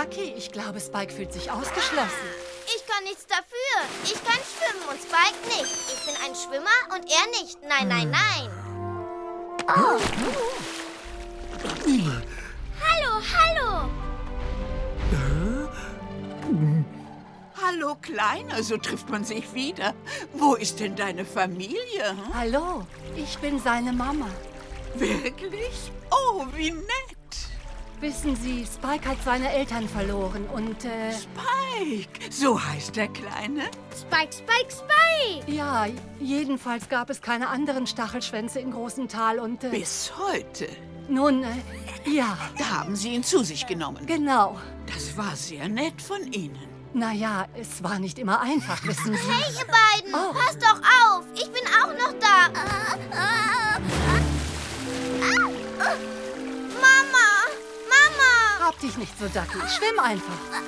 Ducky, ich glaube, Spike fühlt sich ausgeschlossen. Ich kann nichts dafür. Ich kann schwimmen und Spike nicht. Ich bin ein Schwimmer und er nicht. Nein, nein, nein. Oh. Hallo, hallo. Hallo, Kleiner, so trifft man sich wieder. Wo ist denn deine Familie? Hm? Hallo, ich bin seine Mama. Wirklich? Oh, wie nett. Wissen Sie, Spike hat seine Eltern verloren und... Spike, so heißt der Kleine? Spike, Spike, Spike! Ja, jedenfalls gab es keine anderen Stachelschwänze im großen Tal und... Bis heute? Nun, ja. Da haben Sie ihn zu sich genommen. Genau. Das war sehr nett von Ihnen. Naja, es war nicht immer einfach, wissen Sie. Hey, ihr beiden, passt doch auf. Ich bin auch noch da. Mama! Mama! Hab dich nicht so, Ducky. Schwimm einfach.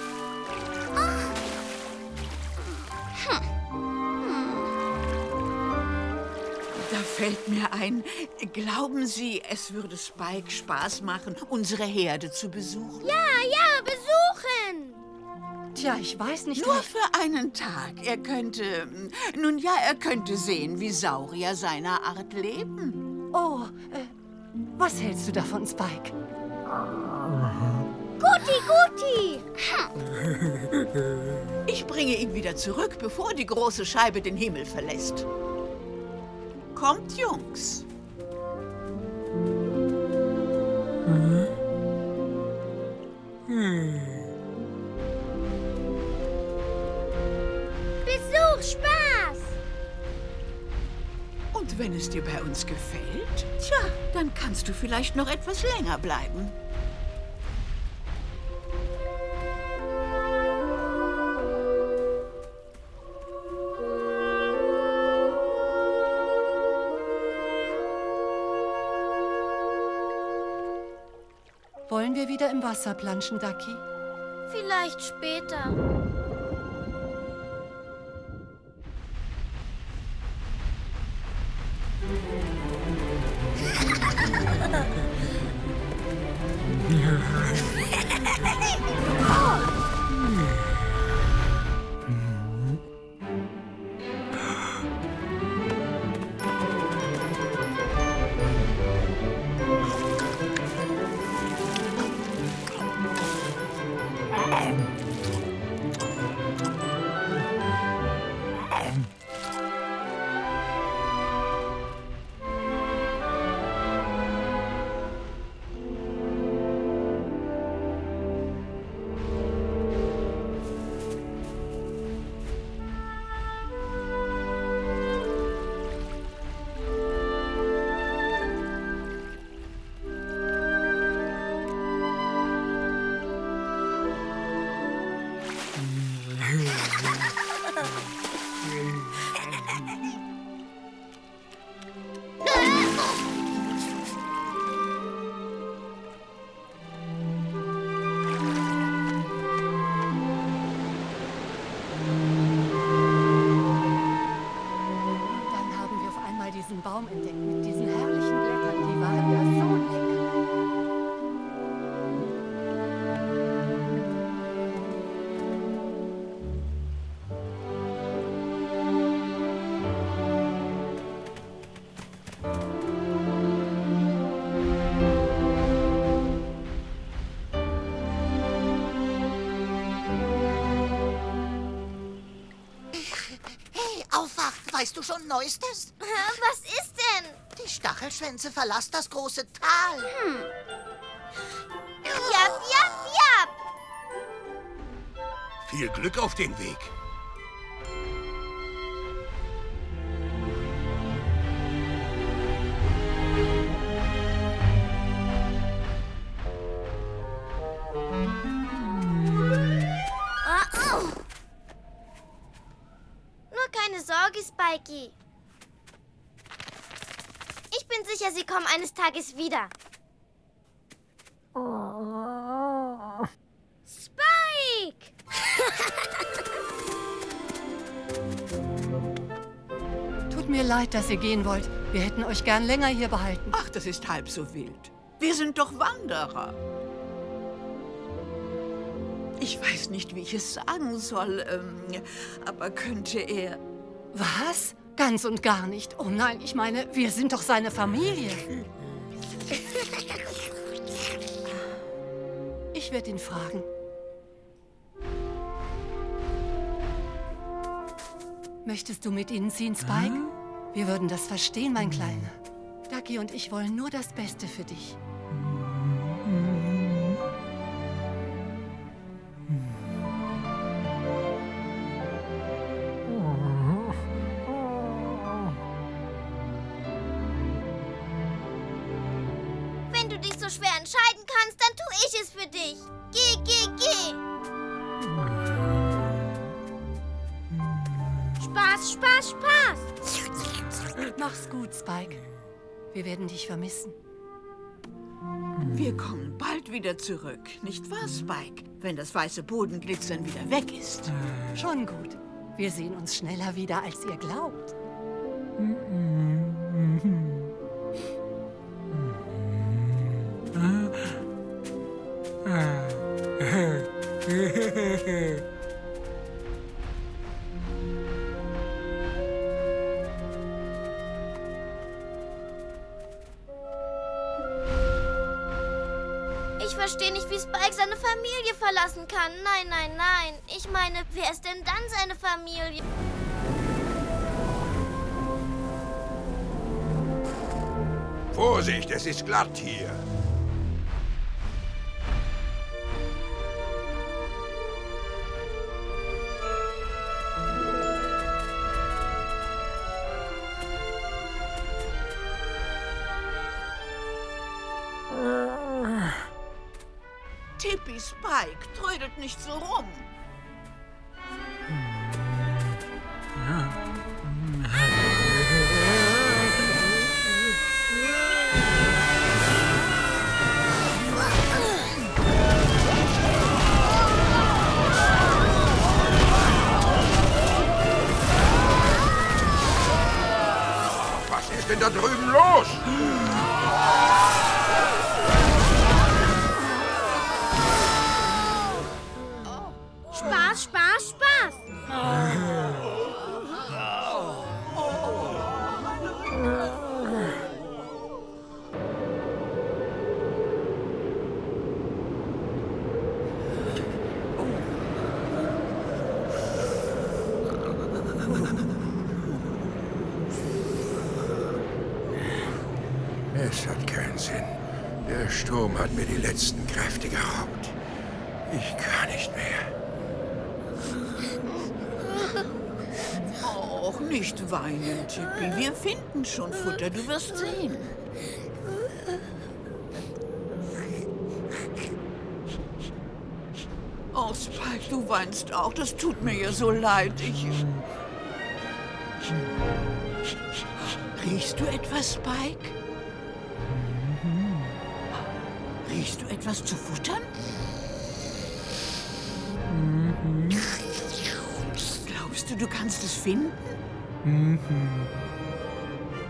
Da fällt mir ein, glauben Sie, es würde Spike Spaß machen, unsere Herde zu besuchen? Ja, ja, besuchen! Tja, ich weiß nicht... Nur für einen Tag. Er könnte... Nun ja, er könnte sehen, wie Saurier seiner Art leben. Oh, was hältst du davon, Spike? Guti, guti! Ich bringe ihn wieder zurück, bevor die große Scheibe den Himmel verlässt. Kommt, Jungs. Besuch, Spaß! Und wenn es dir bei uns gefällt, tja, dann kannst du vielleicht noch etwas länger bleiben. Wollen wir wieder im Wasser planschen, Ducky? Vielleicht später. Weißt du schon Neuestes? Was ist denn? Die Stachelschwänze verlassen das große Tal. Jap, jap, jap! Viel Glück auf dem Weg. Spikey. Ich bin sicher, sie kommen eines Tages wieder. Oh. Spike! Tut mir leid, dass ihr gehen wollt. Wir hätten euch gern länger hier behalten. Ach, das ist halb so wild. Wir sind doch Wanderer. Ich weiß nicht, wie ich es sagen soll, aber könnte er... Was? Ganz und gar nicht. Oh nein, ich meine, wir sind doch seine Familie. Ich werde ihn fragen. Möchtest du mit ihnen ziehen, Spike? Hm? Wir würden das verstehen, mein Kleiner. Ducky und ich wollen nur das Beste für dich. Wenn du dich so schwer entscheiden kannst, dann tue ich es für dich. Geh, geh, geh. Spaß, Spaß, Spaß. Mach's gut, Spike. Wir werden dich vermissen. Wir kommen bald wieder zurück, nicht wahr, Spike? Wenn das weiße Bodenglitzern wieder weg ist. Schon gut. Wir sehen uns schneller wieder, als ihr glaubt. Ich verstehe nicht, wie Spike seine Familie verlassen kann. Nein, nein, nein. Ich meine, wer ist denn dann seine Familie? Vorsicht, es ist glatt hier. Tippi, Spike, trödelt nicht so rum. Was ist denn da drüben los? Spaß, Spaß, Spaß! Es hat keinen Sinn. Der Sturm hat mir die letzten Kräfte geraubt. Ich kann nicht mehr. Och, nicht weinen, Tippi. Wir finden schon Futter. Du wirst sehen. Oh, Spike, du weinst auch. Das tut mir ja so leid. Riechst du etwas, Spike? Riechst du etwas zu futtern? Du kannst es finden?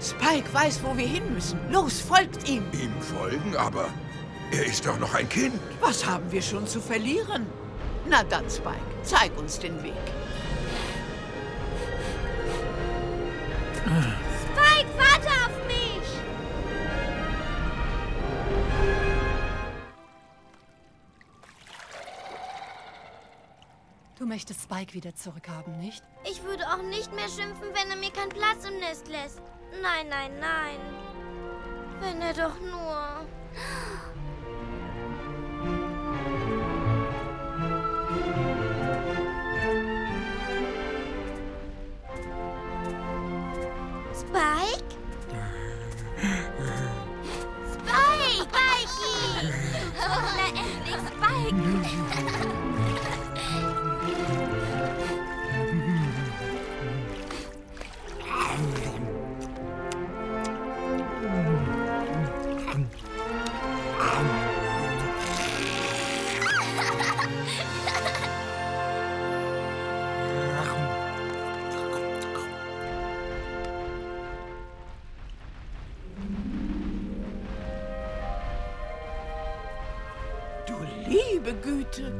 Spike weiß, wo wir hin müssen. Los, folgt ihm! Ihm folgen? Aber er ist doch noch ein Kind. Was haben wir schon zu verlieren? Na dann, Spike, zeig uns den Weg. Spike, warte auf mich! Du möchtest Spike wieder zurückhaben, nicht? Ich würde auch nicht mehr schimpfen, wenn er mir keinen Platz im Nest lässt. Nein, nein, nein. Wenn er doch nur... Spike? Spike! Spikey! Na endlich, Spike! Liebe Güte!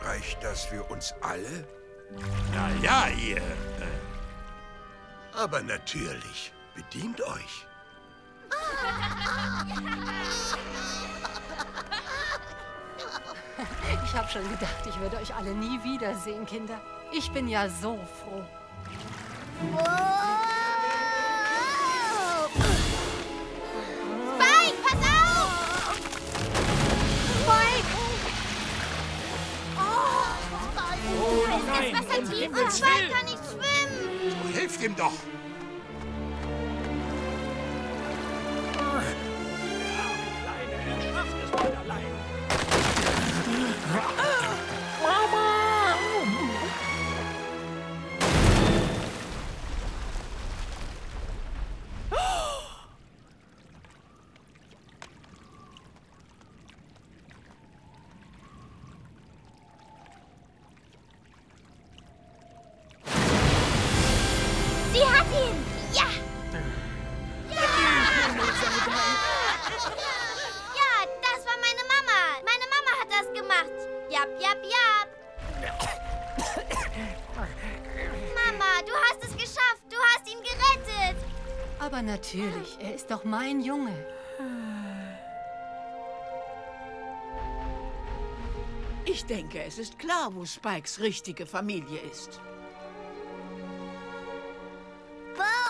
Reicht das für uns alle? Na ja, ihr... Aber natürlich, bedient euch. Ich habe schon gedacht, ich würde euch alle nie wiedersehen, Kinder. Ich bin ja so froh. Wow. Spike, pass auf! Spike! Oh, Spike! Oh, nein! Das Wasser tief und Spike kann nicht schwimmen! Du hilfst ihm doch! Natürlich, er ist doch mein Junge. Ich denke, es ist klar, wo Spikes richtige Familie ist.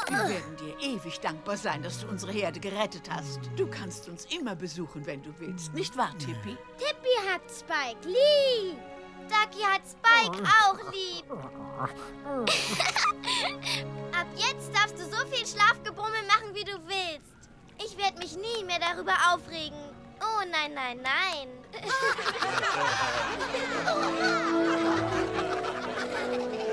Wir werden dir ewig dankbar sein, dass du unsere Herde gerettet hast. Du kannst uns immer besuchen, wenn du willst. Nicht wahr, Tippi? Tippi hat Spike lieb. Ducky hat Spike auch lieb. Ab jetzt darfst du so viel Schlafgebummel machen, wie du willst. Ich werde mich nie mehr darüber aufregen. Oh nein, nein, nein.